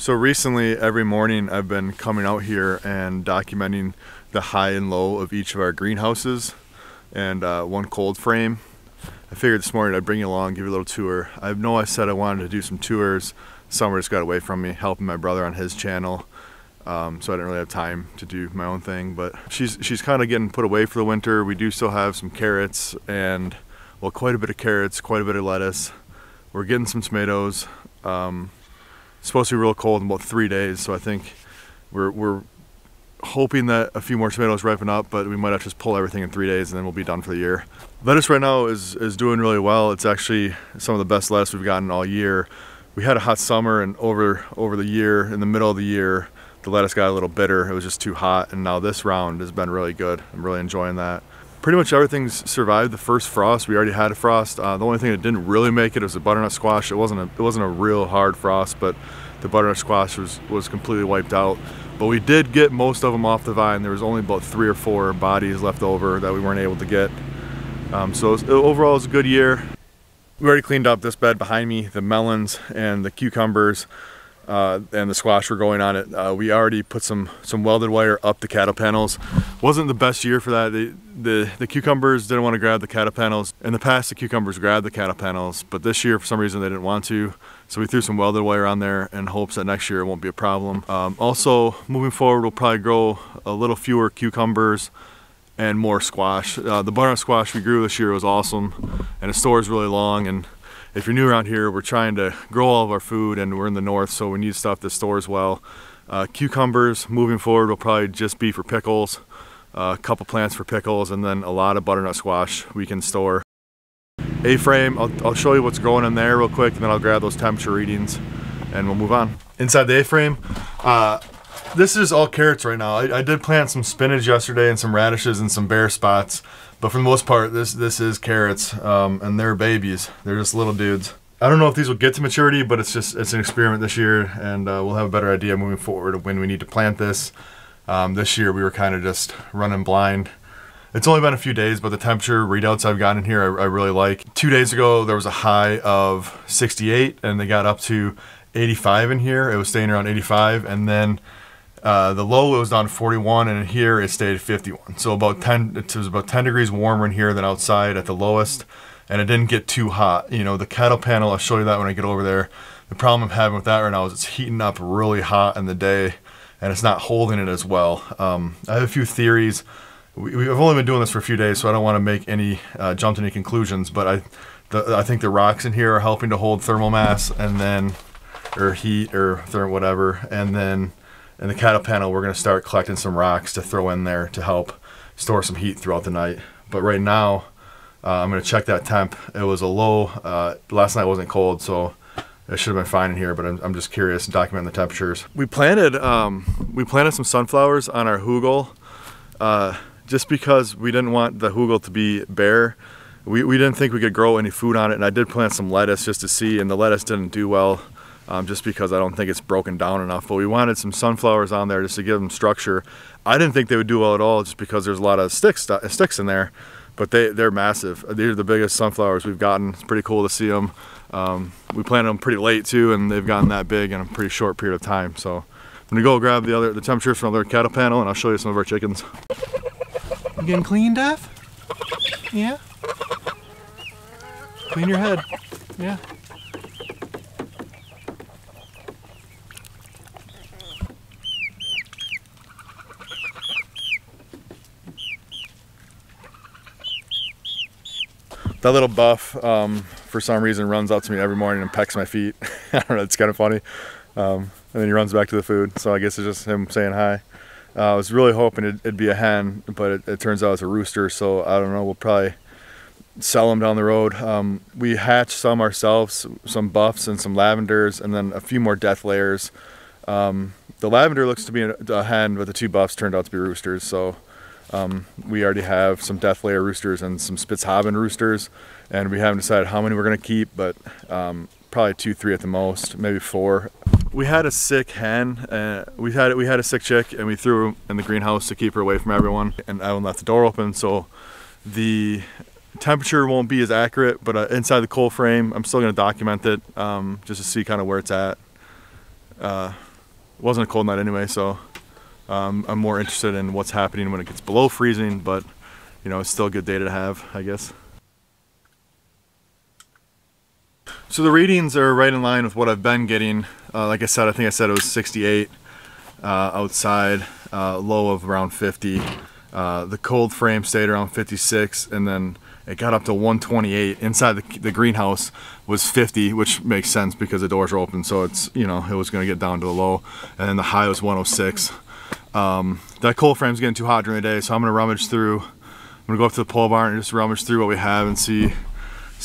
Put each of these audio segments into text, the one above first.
So recently, every morning I've been coming out here and documenting the high and low of each of our greenhouses and one cold frame. I figured this morning I'd bring you along, give you a little tour. I know I said I wanted to do some tours. Summer just got away from me, helping my brother on his channel. So I didn't really have time to do my own thing, but she's kind of getting put away for the winter. We do still have some carrots and, well, quite a bit of carrots, quite a bit of lettuce. We're getting some tomatoes. It's supposed to be real cold in about 3 days, so I think we're hoping that a few more tomatoes ripen up, but we might have to just pull everything in 3 days and then we'll be done for the year. Lettuce right now is doing really well. It's actually some of the best lettuce we've gotten all year. We had a hot summer, and over the year, in the middle of the year, the lettuce got a little bitter. It was just too hot, and now this round has been really good. I'm really enjoying that. Pretty much everything's survived the first frost. We already had a frost. The only thing that didn't really make it was the butternut squash. It wasn't a real hard frost, but the butternut squash was completely wiped out. But we did get most of them off the vine. There was only about 3 or 4 bodies left over that we weren't able to get. Overall, it was a good year. We already cleaned up this bed behind me. The melons and the cucumbers and the squash were going on it. We already put some welded wire up the cattle panels. Wasn't the best year for that. The cucumbers didn't want to grab the cattle panels. In the past, the cucumbers grabbed the cattle panels, but this year for some reason they didn't want to. So we threw some welded wire on there in hopes that next year it won't be a problem. Also, moving forward, we'll probably grow a little fewer cucumbers and more squash. The butternut squash we grew this year was awesome, and it stores really long. And if you're new around here, we're trying to grow all of our food, and we're in the north, so we need stuff that stores well. Cucumbers, moving forward, will probably just be for pickles. A couple plants for pickles, and then a lot of butternut squash we can store. A-frame, I'll show you what's growing in there real quick, and then I'll grab those temperature readings and we'll move on. Inside the A-frame, this is all carrots right now. I did plant some spinach yesterday and some radishes and some bare spots, but for the most part this is carrots, and they're babies. They're just little dudes. I don't know if these will get to maturity, but it's an experiment this year, and we'll have a better idea moving forward of when we need to plant this. This year we were kind of just running blind. It's only been a few days, but the temperature readouts I've gotten in here I really like. 2 days ago there was a high of 68, and they got up to 85 in here. It was staying around 85, and then the low it was down to 41, and in here it stayed at 51. So it was about 10 degrees warmer in here than outside at the lowest, and it didn't get too hot. You know, the cattle panel, I'll show you that when I get over there. The problem I'm having with that right now is it's heating up really hot in the day, and it's not holding it as well. I have a few theories. We've only been doing this for a few days, so I don't want to make any jump to any conclusions, but I think the rocks in here are helping to hold thermal mass, and then, or heat, or whatever, and then in the cattle panel we're going to start collecting some rocks to throw in there to help store some heat throughout the night. But right now, I'm going to check that temp. It was a low, last night wasn't cold, so it should have been fine in here, but I'm just curious and documenting the temperatures. We planted some sunflowers on our hugel, just because we didn't want the hugel to be bare. We didn't think we could grow any food on it, and I did plant some lettuce just to see, and the lettuce didn't do well, just because I don't think it's broken down enough. But we wanted some sunflowers on there just to give them structure. I didn't think they would do well at all, just because there's a lot of sticks in there, but they're massive. They're the biggest sunflowers we've gotten. It's pretty cool to see them. We planted them pretty late too, and they've gotten that big in a pretty short period of time. So I'm gonna go grab the temperature from the cattle panel, and I'll show you some of our chickens. You getting clean, Daph? Yeah? Clean your head. Yeah. That little buff, for some reason, runs up to me every morning and pecks my feet. I don't know, it's kind of funny. And then he runs back to the food, so I guess it's just him saying hi. I was really hoping it'd be a hen, but it turns out it's a rooster, so I don't know, we'll probably sell them down the road. We hatched some ourselves, some buffs and some lavenders, and then a few more death layers. The lavender looks to be a hen, but the 2 buffs turned out to be roosters, so we already have some death layer roosters and some Spitzhauben roosters, and we haven't decided how many we're going to keep, but probably 2, 3 at the most, maybe 4. We had a sick hen, we had a sick chick, and we threw her in the greenhouse to keep her away from everyone, and I left the door open, so the temperature won't be as accurate, but inside the cold frame I'm still going to document it, just to see kind of where it's at. it wasn't a cold night anyway, so I'm more interested in what's happening when it gets below freezing, but you know, it's still a good day to have, I guess. So the readings are right in line with what I've been getting. Like I said, I think I said it was 68 outside, low of around 50. The cold frame stayed around 56, and then it got up to 128. Inside the greenhouse was 50, which makes sense because the doors are open, so it's, you know, it was going to get down to the low, and then the high was 106. That cold frame's getting too hot during the day, so I'm going to rummage through. I'm going to go up to the pole barn and just rummage through what we have and see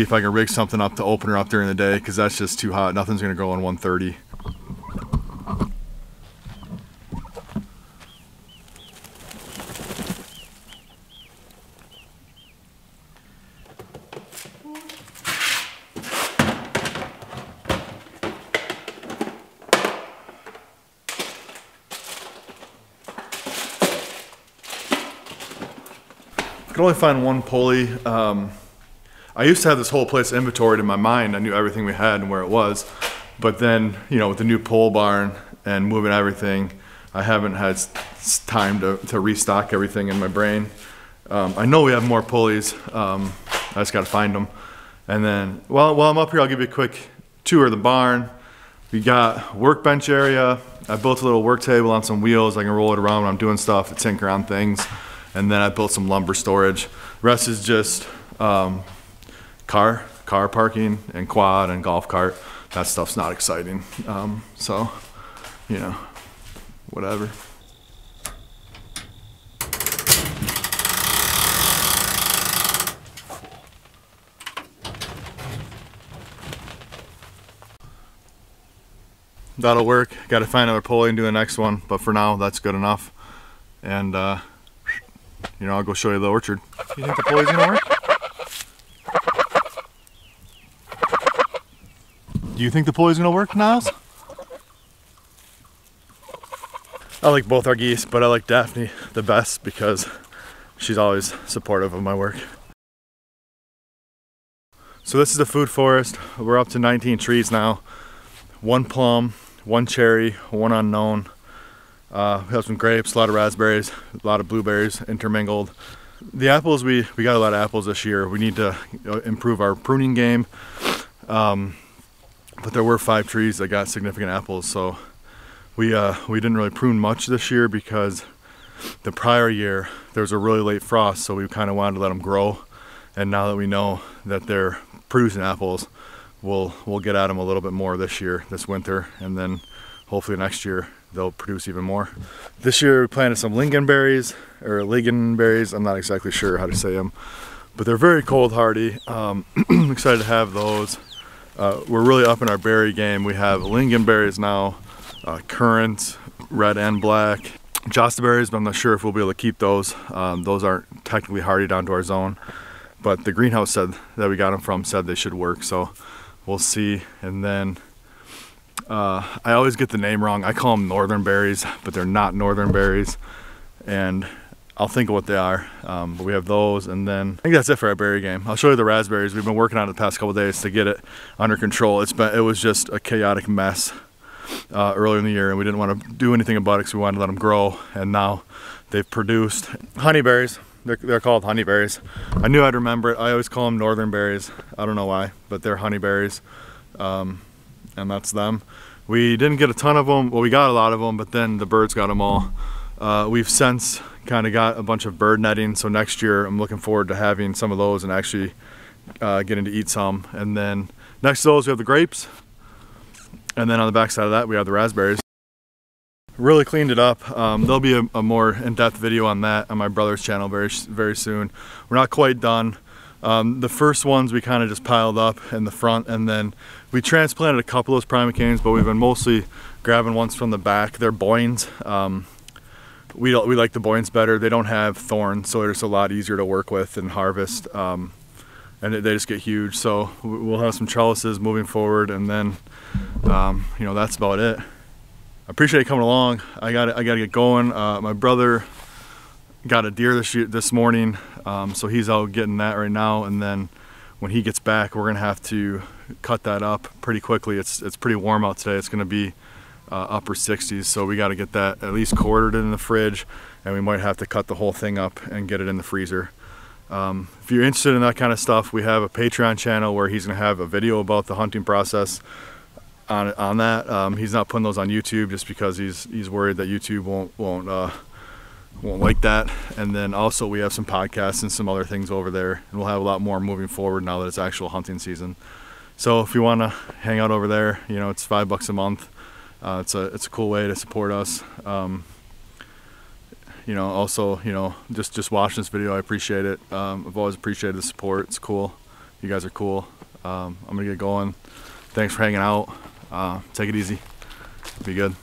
if I can rig something up to open her up during the day, because that's just too hot. Nothing's going to grow on 130. I could only find one pulley. I used to have this whole place inventoried in my mind. I knew everything we had and where it was, but then, you know, with the new pole barn and moving everything, I haven't had time to restock everything in my brain. I know we have more pulleys. I just gotta find them. And then, well, while I'm up here, I'll give you a quick tour of the barn. We got workbench area. I built a little work table on some wheels. I can roll it around when I'm doing stuff, to tinker on things. And then I built some lumber storage. The rest is just, car parking and quad and golf cart. That stuff's not exciting. So, you know, whatever. That'll work. Got to find another pulley and do the next one, but for now that's good enough. And you know, I'll go show you the orchard. You think the pulley's gonna work? Do you think the pulley's gonna work, Niles? I like both our geese, but I like Daphne the best because she's always supportive of my work. So this is the food forest. We're up to 19 trees now. One plum, one cherry, one unknown. We have some grapes, a lot of raspberries, a lot of blueberries intermingled. The apples, we got a lot of apples this year. We need to improve our pruning game. But there were 5 trees that got significant apples, so we didn't really prune much this year because the prior year there was a really late frost, so we kind of wanted to let them grow. And now that we know that they're producing apples, we'll get at them a little bit more this year, this winter, and then hopefully next year they'll produce even more. This year we planted some lingonberries, or ligonberries. I'm not exactly sure how to say them, but they're very cold hardy. I'm excited to have those. We're really up in our berry game. We have lingonberries now, currants, red and black, Jostaberries, but I'm not sure if we'll be able to keep those. Those aren't technically hardy down to our zone, but the greenhouse said that we got them from said they should work, so we'll see. And then I always get the name wrong. I call them northern berries, but they're not northern berries, and I'll think of what they are. But we have those, and then I think that's it for our berry game. I'll show you the raspberries. We've been working on it the past couple days to get it under control. It was just a chaotic mess earlier in the year, and we didn't want to do anything about it because we wanted to let them grow, and now they've produced honeyberries. They're called honeyberries. I knew I'd remember it. I always call them northern berries. I don't know why, but they're honeyberries, and that's them. We didn't get a ton of them. Well, we got a lot of them, but then the birds got them all. We've since kind of got a bunch of bird netting, so next year I'm looking forward to having some of those and actually getting to eat some. And then next to those we have the grapes, and then on the back side of that we have the raspberries. Really cleaned it up. There'll be a more in-depth video on that on my brother's channel very soon. We're not quite done. The first ones we kind of just piled up in the front, and then we transplanted a couple of those primocanes, but we've been mostly grabbing ones from the back. They're boynes. We like the boynes better. They don't have thorns, so they're just a lot easier to work with and harvest, and they just get huge. So we'll have some trellises moving forward, and then you know, that's about it. I appreciate you coming along. I gotta get going. My brother got a deer this morning, so he's out getting that right now, and then when he gets back we're gonna have to cut that up pretty quickly. It's pretty warm out today. It's gonna be upper 60s, so we got to get that at least quartered in the fridge, and we might have to cut the whole thing up and get it in the freezer. If you're interested in that kind of stuff, we have a Patreon channel where he's going to have a video about the hunting process on that. He's not putting those on YouTube just because he's worried that YouTube won't like that. And then also we have some podcasts and some other things over there, and we'll have a lot more moving forward now that it's actual hunting season. So if you want to hang out over there, you know, it's $5 a month. It's a cool way to support us. You know, also, you know, just watching this video, I appreciate it. I've always appreciated the support. It's cool. You guys are cool. I'm gonna get going. Thanks for hanging out. Take it easy. Be good.